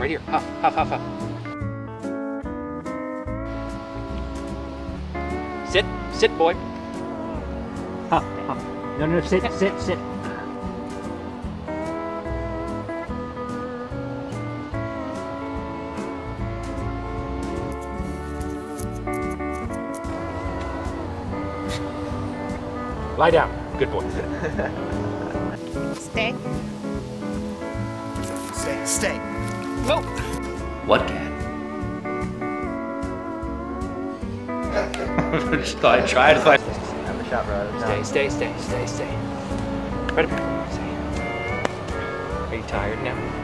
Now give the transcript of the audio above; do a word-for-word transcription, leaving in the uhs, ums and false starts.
right here. Huff, huff, huff, huff. Sit, sit, boy. Huff, huff. No, no, sit, sit, sit. Lie down. Good boy. Stay. Stay. Stay. Whoa. What cat? I tried to find. Have a shot, brother. Stay, stay, stay, stay, stay. Right up here. Stay. Are you tired now?